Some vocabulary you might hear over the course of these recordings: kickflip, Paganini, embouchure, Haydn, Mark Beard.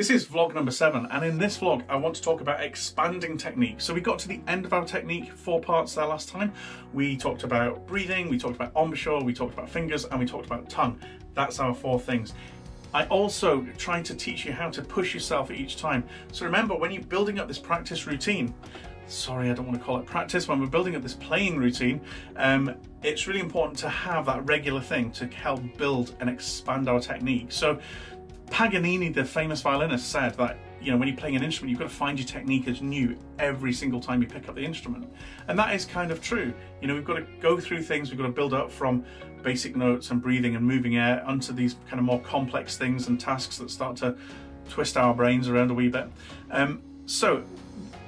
This is vlog number 7, and in this vlog I want to talk about expanding technique. So we got to the end of our technique, 4 parts there last time. We talked about breathing, we talked about embouchure, we talked about fingers, and we talked about tongue. That's our 4 things. I also try to teach you how to push yourself at each time. So remember, when you're building up this practice routine, sorry, I don't want to call it practice, when we're building up this playing routine, it's really important to have that regular thing to help build and expand our technique. So Paganini, the famous violinist, said that, you know, when you're playing an instrument, you've got to find your technique as new every single time you pick up the instrument. And that is kind of true. You know, we've got to go through things, we've got to build up from basic notes and breathing and moving air onto these kind of more complex things and tasks that start to twist our brains around a wee bit. So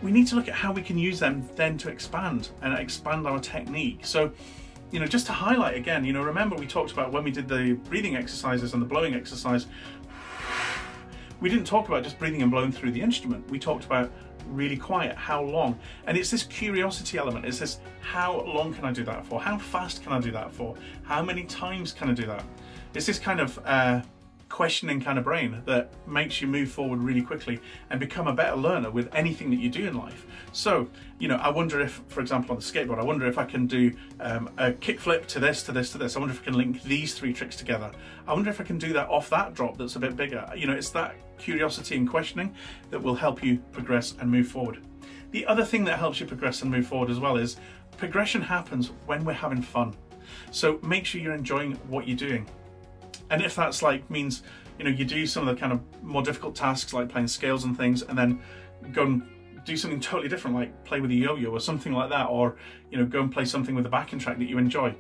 we need to look at how we can use them then to expand and expand our technique. So, you know, just to highlight again, you know, remember we talked about when we did the breathing exercises and the blowing exercise, we didn't talk about just breathing and blowing through the instrument. We talked about really quiet, how long? And it's this curiosity element. It's this, how long can I do that for? How fast can I do that for? How many times can I do that? It's this kind of questioning kind of brain that makes you move forward really quickly and become a better learner with anything that you do in life. So, you know, I wonder if, for example, on the skateboard, I wonder if I can do a kickflip to this, to this, to this. I wonder if I can link these 3 tricks together. I wonder if I can do that off that drop that's a bit bigger. You know, it's that curiosity and questioning that will help you progress and move forward. The other thing that helps you progress and move forward as well is progression happens when we're having fun. So make sure you're enjoying what you're doing. And if that's like means, you know, you do some of the kind of more difficult tasks like playing scales and things, and then go and do something totally different, like play with a yo-yo or something like that, or, you know, go and play something with a backing track that you enjoy.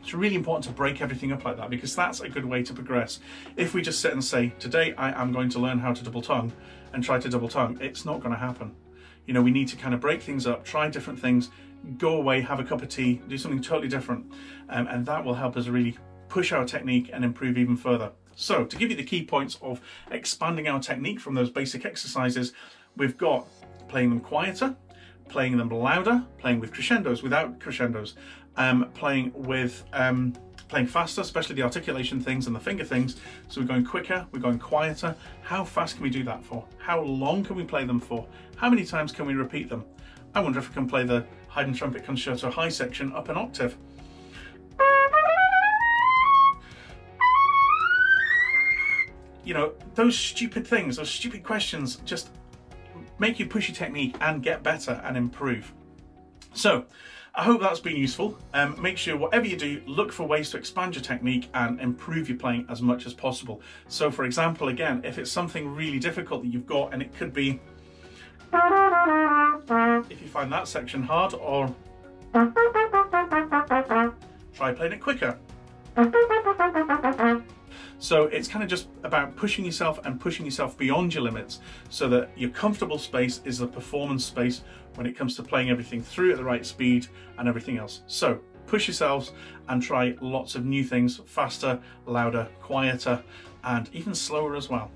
It's really important to break everything up like that, because that's a good way to progress. If we just sit and say, today I am going to learn how to double tongue and try to double tongue, it's not going to happen. You know, we need to kind of break things up, try different things, go away, have a cup of tea, do something totally different, and that will help us really push our technique and improve even further. So to give you the key points of expanding our technique from those basic exercises, we've got playing them quieter, playing them louder, playing with crescendos, without crescendos, playing faster, especially the articulation things and the finger things. So we're going quicker, we're going quieter. How fast can we do that for? How long can we play them for? How many times can we repeat them? I wonder if I can play the Haydn Trumpet Concerto High section up an octave. You know, those stupid things, those stupid questions just make you push your technique and get better and improve. So I hope that's been useful. Make sure whatever you do, look for ways to expand your technique and improve your playing as much as possible. So for example, again, if it's something really difficult that you've got, and it could be, if you find that section hard, or try playing it quicker. So it's kind of just about pushing yourself and pushing yourself beyond your limits, so that your comfortable space is the performance space when it comes to playing everything through at the right speed and everything else. So push yourselves and try lots of new things, faster, louder, quieter, and even slower as well.